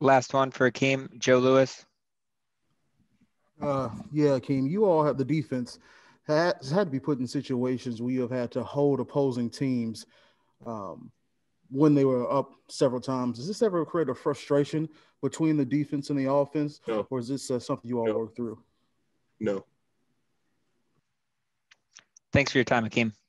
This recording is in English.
Last one for Akiem, Joe Lewis. Yeah, Akiem, you all have the defense has had to be put in situations where you have had to hold opposing teams when they were up several times. Does this ever create a frustration between the defense and the offense, no. Or is this something you all work through? No. Thanks for your time, Akiem.